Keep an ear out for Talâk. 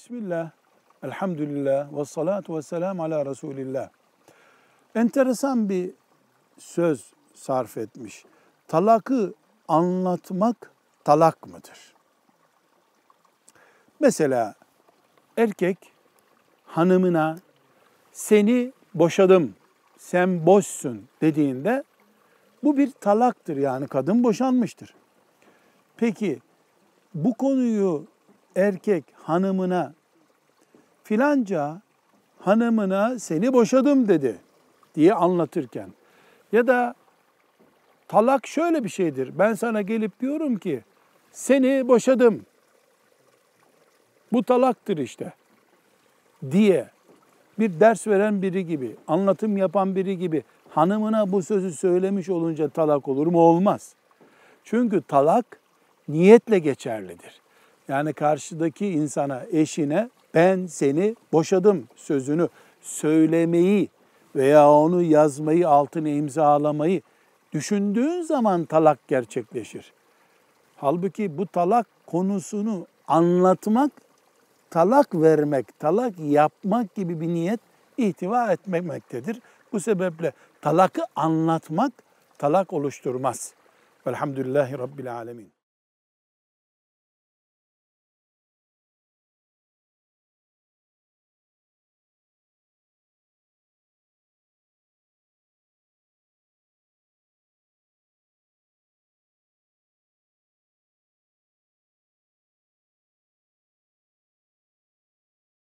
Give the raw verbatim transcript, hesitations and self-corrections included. Bismillah, elhamdülillah, ve salatu ve selam ala Resulillah. Enteresan bir söz sarf etmiş. Talakı anlatmak talak mıdır? Mesela erkek hanımına seni boşadım, sen boşsun dediğinde bu bir talaktır, yani kadın boşanmıştır. Peki bu konuyu erkek hanımına, filanca hanımına seni boşadım dedi diye anlatırken ya da talak şöyle bir şeydir. Ben sana gelip diyorum ki seni boşadım, bu talaktır işte diye bir ders veren biri gibi, anlatım yapan biri gibi hanımına bu sözü söylemiş olunca talak olur mu? Olmaz. Çünkü talak niyetle geçerlidir. Yani karşıdaki insana, eşine ben seni boşadım sözünü söylemeyi veya onu yazmayı, altına imzalamayı düşündüğün zaman talak gerçekleşir. Halbuki bu talak konusunu anlatmak, talak vermek, talak yapmak gibi bir niyet ihtiva etmemektedir. Bu sebeple talakı anlatmak talak oluşturmaz. Velhamdülillahi Rabbil Alemin.